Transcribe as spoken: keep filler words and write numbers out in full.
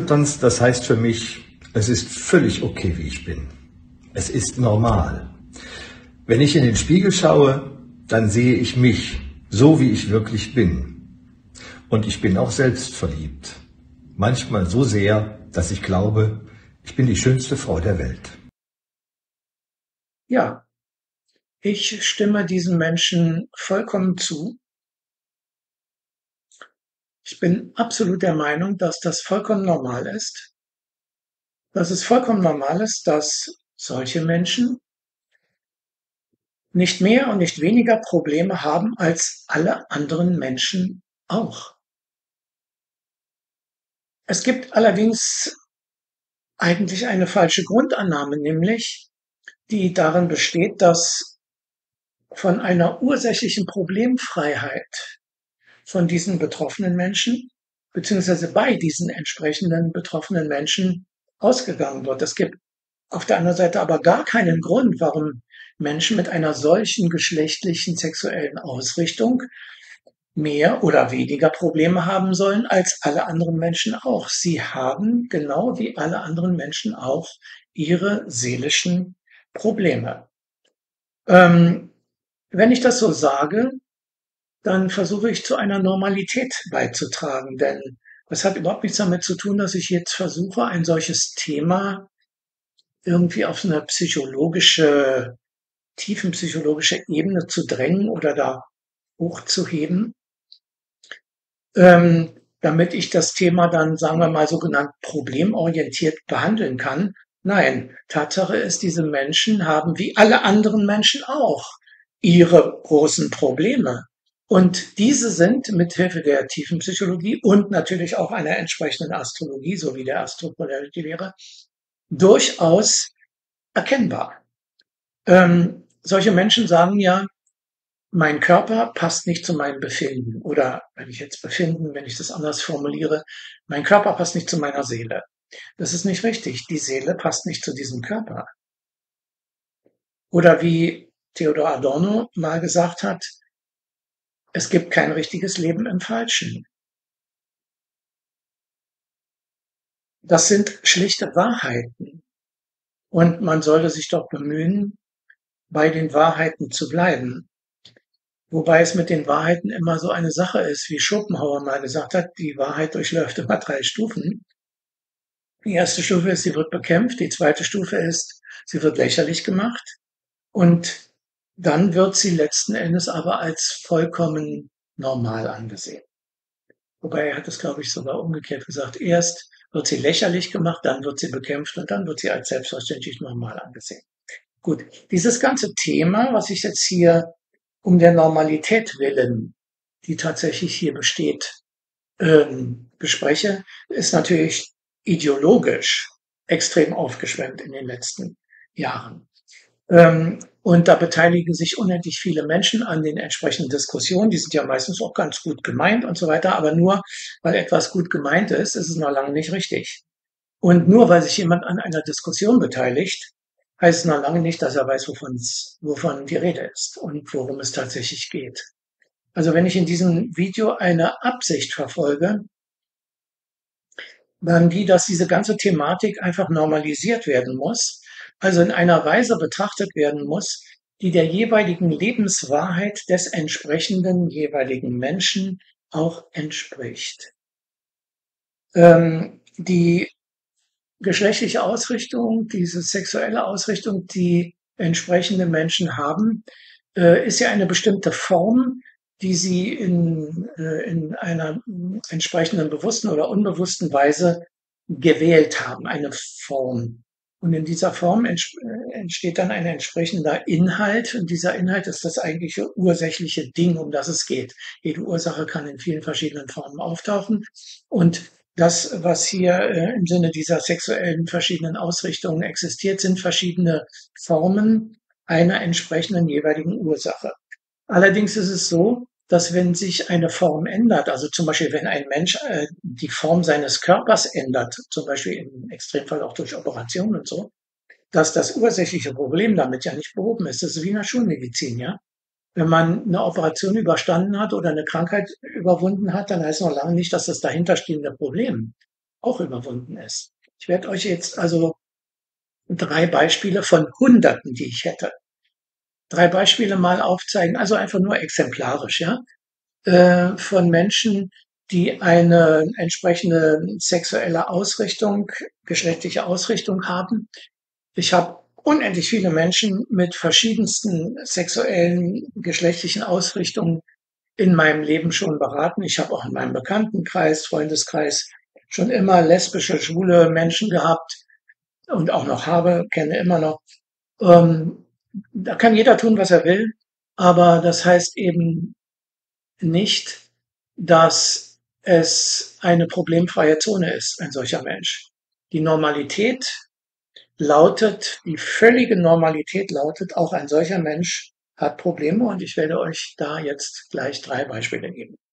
Das heißt für mich, es ist völlig okay, wie ich bin. Es ist normal. Wenn ich in den Spiegel schaue, dann sehe ich mich, so wie ich wirklich bin. Und ich bin auch selbst verliebt. Manchmal so sehr, dass ich glaube, ich bin die schönste Frau der Welt. Ja, ich stimme diesen Menschen vollkommen zu. Ich bin absolut der Meinung, dass das vollkommen normal ist. Dass es vollkommen normal ist, dass solche Menschen nicht mehr und nicht weniger Probleme haben als alle anderen Menschen auch. Es gibt allerdings eigentlich eine falsche Grundannahme, nämlich die darin besteht, dass von einer ursächlichen Problemfreiheit von diesen betroffenen Menschen, beziehungsweise bei diesen entsprechenden betroffenen Menschen ausgegangen wird. Es gibt auf der anderen Seite aber gar keinen Grund, warum Menschen mit einer solchen geschlechtlichen sexuellen Ausrichtung mehr oder weniger Probleme haben sollen als alle anderen Menschen auch. Sie haben, genau wie alle anderen Menschen auch, ihre seelischen Probleme. Ähm, wenn ich das so sage, dann versuche ich zu einer Normalität beizutragen. Denn das hat überhaupt nichts damit zu tun, dass ich jetzt versuche, ein solches Thema irgendwie auf eine psychologische, tiefenpsychologische Ebene zu drängen oder da hochzuheben, ähm, damit ich das Thema dann, sagen wir mal, sogenannt problemorientiert behandeln kann. Nein, Tatsache ist, diese Menschen haben wie alle anderen Menschen auch ihre großen Probleme. Und diese sind mit Hilfe der tiefen Psychologie und natürlich auch einer entsprechenden Astrologie, so wie der AstroPolarity-Lehre, durchaus erkennbar. Ähm, solche Menschen sagen ja, mein Körper passt nicht zu meinem Befinden. Oder wenn ich jetzt Befinden, wenn ich das anders formuliere, mein Körper passt nicht zu meiner Seele. Das ist nicht richtig. Die Seele passt nicht zu diesem Körper. Oder wie Theodor Adorno mal gesagt hat, es gibt kein richtiges Leben im Falschen. Das sind schlichte Wahrheiten. Und man sollte sich doch bemühen, bei den Wahrheiten zu bleiben. Wobei es mit den Wahrheiten immer so eine Sache ist, wie Schopenhauer mal gesagt hat, die Wahrheit durchläuft immer drei Stufen. Die erste Stufe ist, sie wird bekämpft. Die zweite Stufe ist, sie wird lächerlich gemacht. Und dann wird sie letzten Endes aber als vollkommen normal angesehen. Wobei er hat es, glaube ich, sogar umgekehrt gesagt. Erst wird sie lächerlich gemacht, dann wird sie bekämpft und dann wird sie als selbstverständlich normal angesehen. Gut, dieses ganze Thema, was ich jetzt hier um der Normalität willen, die tatsächlich hier besteht, ähm, bespreche, ist natürlich ideologisch extrem aufgeschwemmt in den letzten Jahren. Ähm, Und da beteiligen sich unendlich viele Menschen an den entsprechenden Diskussionen. Die sind ja meistens auch ganz gut gemeint und so weiter. Aber nur weil etwas gut gemeint ist, ist es noch lange nicht richtig. Und nur weil sich jemand an einer Diskussion beteiligt, heißt es noch lange nicht, dass er weiß, wovon die Rede ist und worum es tatsächlich geht. Also wenn ich in diesem Video eine Absicht verfolge, dann die, dass diese ganze Thematik einfach normalisiert werden muss, also in einer Weise betrachtet werden muss, die der jeweiligen Lebenswahrheit des entsprechenden jeweiligen Menschen auch entspricht. Ähm, die geschlechtliche Ausrichtung, diese sexuelle Ausrichtung, die entsprechende Menschen haben, äh, ist ja eine bestimmte Form, die sie in, äh, in einer entsprechenden bewussten oder unbewussten Weise gewählt haben, eine Form. Und in dieser Form entsteht dann ein entsprechender Inhalt. Und dieser Inhalt ist das eigentliche ursächliche Ding, um das es geht. Jede Ursache kann in vielen verschiedenen Formen auftauchen. Und das, was hier äh, im Sinne dieser sexuellen verschiedenen Ausrichtungen existiert, sind verschiedene Formen einer entsprechenden jeweiligen Ursache. Allerdings ist es so, dass wenn sich eine Form ändert, also zum Beispiel wenn ein Mensch äh, die Form seines Körpers ändert, zum Beispiel im Extremfall auch durch Operationen und so, dass das ursächliche Problem damit ja nicht behoben ist. Das ist wie in der Schulmedizin, ja. Wenn man eine Operation überstanden hat oder eine Krankheit überwunden hat, dann heißt es noch lange nicht, dass das dahinterstehende Problem auch überwunden ist. Ich werde euch jetzt also drei Beispiele von Hunderten, die ich hätte, drei Beispiele mal aufzeigen, also einfach nur exemplarisch, ja, äh, von Menschen, die eine entsprechende sexuelle Ausrichtung, geschlechtliche Ausrichtung haben. Ich habe unendlich viele Menschen mit verschiedensten sexuellen, geschlechtlichen Ausrichtungen in meinem Leben schon beraten. Ich habe auch in meinem Bekanntenkreis, Freundeskreis schon immer lesbische, schwule Menschen gehabt und auch noch habe, kenne immer noch. Ähm, da kann jeder tun, was er will, aber das heißt eben nicht, dass es eine problemfreie Zone ist, ein solcher Mensch. Die Normalität lautet, die völlige Normalität lautet, auch ein solcher Mensch hat Probleme, und ich werde euch da jetzt gleich drei Beispiele geben.